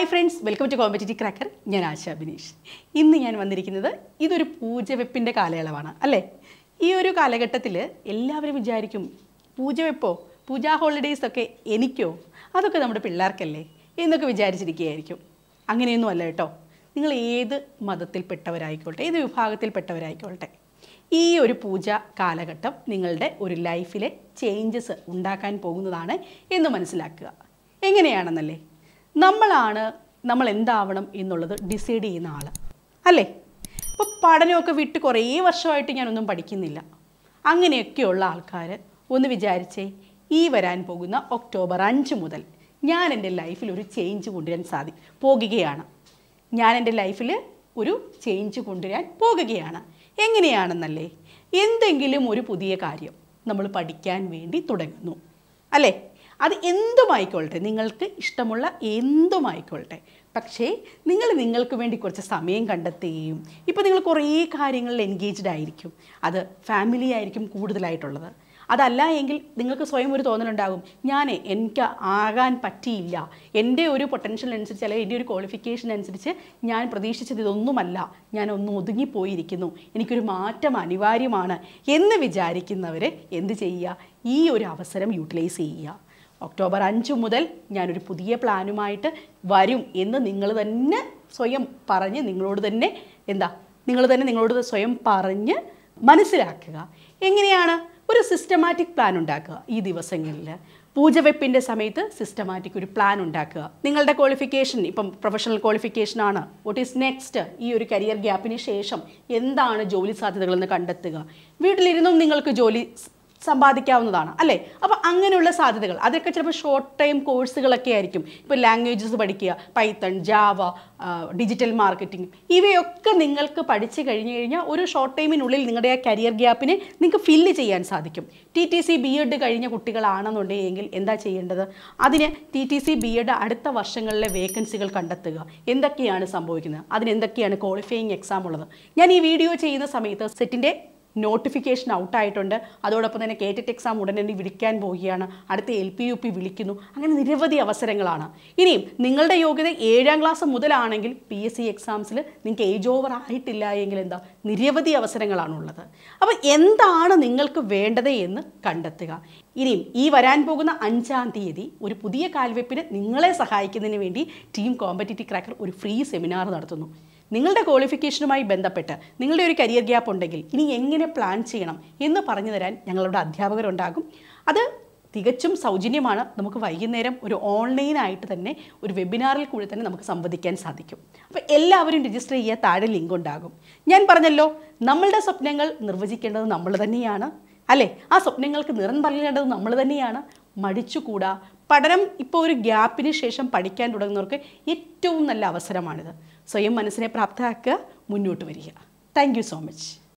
Hi friends, welcome to Competitive Cracker. I am Asha Binish. Today I am going to show you this is a Pooja Weppin. This is a Kalagatil, everyone Jarikum. Pooja Weppo, Pooja holidays, okay, Enikyo. That's what I'm going to Pillarkele. In the Kavijarikarikum. Angin no alerto. Ningle either mother till petavaricolte, either Hagatil petavaricolte. E or Pooja Kalagatum, Ninglede, or life changes Undakan Pogundana in the Mansilaka. Engineanale. Namalana, Namalendavadam in the decide in Allah. Ale, but pardon your cavit or ever shouting another padikinilla. Angene Kyola Alcare, one the Vijarice, Ever and Poguna, October Anchimudal. Yan and the life will change Gundrian Sadi, Pogigiana. Yan and the life will change Gundrian, Pogigiana. Engineanale, in the Engilimuri Pudia Cario, Namal Padican Vendi Tudagno. Ale. That is the Michaelte. You can family. That's why you can see that you potential and qualification. You can see that you can see that October 5 മുതൽ ഞാൻ ഒരു പുതിയ പ്ലാനുമായിട്ട് വരും എന്ന് നിങ്ങൾ തന്നെ സ്വയം പറഞ്ഞു നിങ്ങളോട് തന്നെ എന്താ നിങ്ങൾ തന്നെ നിങ്ങളോട് സ്വയം പറഞ്ഞു മനസ്സിലാക്കുക എങ്ങനെയാണ് ഒരു സിസ്റ്റമാറ്റിക് പ്ലാൻ ഉണ്ടാക്കുക ഈ ദിവസങ്ങളിൽ പൂജവെപ്പിന്റെ സമയത്ത് സിസ്റ്റമാറ്റിക് ഒരു പ്ലാൻ ഉണ്ടാക്കുക നിങ്ങളുടെ ക്വാളിഫിക്കേഷൻ ഇപ്പം പ്രൊഫഷണൽ ക്വാളിഫിക്കേഷൻ ആണ് വാട്ട് ഈസ് നെക്സ്റ്റ് ഈ ഒരു കരിയർ ഗ്യാപ്പിന് ശേഷം എന്താണ് ജോലി സാധ്യതകൾ എന്ന് കണ്ടെത്തുക വീട്ടിലിരുന്നും നിങ്ങൾക്ക് ജോലി സമ്പാദിക്കാവുന്നതാണ് അല്ലേ അപ്പോൾ അങ്ങനെയുള്ള സാധ്യതകൾ അതൊക്കെ ചിലപ്പോൾ ഷോർട്ട് ടൈം കോഴ്സുകളൊക്കെ ആയിരിക്കും ഇപ്പോൾ ലാംഗ്വേജസ് പഠിക്കുക പൈത്തൺ ജാവ ഡിജിറ്റൽ മാർക്കറ്റിംഗ് ഇവയൊക്കെ നിങ്ങൾക്ക് പഠിച്ചു കഴിഞ്ഞു കഴിഞ്ഞാൽ ഒരു ഷോർട്ട് ടൈമിനുള്ളിൽ നിങ്ങളുടെ ആ കരിയർ ഗ്യാപ്പിനെ നിങ്ങൾക്ക് ഫില്ല് ചെയ്യാൻ സാധിക്കും ടിടിസി ബിഎഡ് കഴിഞ്ഞ കുട്ടികളാണെന്നുണ്ടെങ്കിൽ എന്താ ചെയ്യേണ്ടത് അതിനെ ടിടിസി ബിഎഡ് അടുത്ത വർഷങ്ങളിലെ വേക്കൻസികൾ കണ്ടെത്തുക എന്തൊക്കെയാണ് സംഭവിക്കുന്നത് അതിന് എന്തൊക്കെയാണ് ക്വാളിഫയിങ് എക്സാം ഉള്ളത് ഞാൻ ഈ വീഡിയോ ചെയ്യുന്ന സമയത്ത് സെറ്റിന്റെ notification out on the other upon a cated exam would any Vidican Bogiana at the LPUP Vilikino and river the Avasarangalana. In him, Ningle Yoga, the Adan glass of Mudalanangil, PSC exams, Nink age over high till I Englanda, Niriva the Avasarangalanula. About Yentana Ningle Venda the Yen, Kandataga. In him, Evaran Pogana Anchanti, or Pudia Kalvipin, Ningle Sahaiki in Vendi, Team Competitive Cracker or free seminar. നിങ്ങളുടെ ക്വാളിഫിക്കേഷനുമായി ബന്ധപ്പെട്ട് നിങ്ങളുടെ ഒരു career gap ഉണ്ടെങ്കിൽ ഇനി എങ്ങനെ plan ചെയ്യണം എന്ന് പറഞ്ഞു തരാൻ ഞങ്ങളുടെ അധ്യാപകർ ഉണ്ടാകും അത് തികച്ചും സൗജന്യമാണ് നമുക്ക് വൈകുന്നേരം ഒരു ഓൺലൈൻ ആയിട്ട് തന്നെ ഒരു വെബിനാറിൽ കൂടി തന്നെ നമുക്ക് സംവദിക്കാൻ സാധിക്കും അപ്പോൾ എല്ലാവരും രജിസ്റ്റർ ചെയ്യാൻ താഴെ ലിങ്ക് ഉണ്ടാകും ഞാൻ പറഞ്ഞല്ലോ നമ്മളുടെ സ്വപ്നങ്ങൾ നിർവചിക്കേണ്ടത് നമ്മൾ തന്നെയാണ് അല്ലേ ആ സ്വപ്നങ്ങൾക്ക് നിറം നൽകേണ്ടത് നമ്മൾ തന്നെയാണ് മടിച്ചുകൂടാ പഠനം ഇപ്പോൾ ഒരു ഗ്യാപ്പിന് ശേഷം പഠിക്കാൻ തുടങ്ങുന്നവർക്ക് ഏറ്റവും നല്ല അവസരമാണിത് സ്വയം മനസ്സിനെ പ്രാപ്തരാക്കുക മുന്നോട്ട് വരിക താങ്ക് യു സോ മച്ച്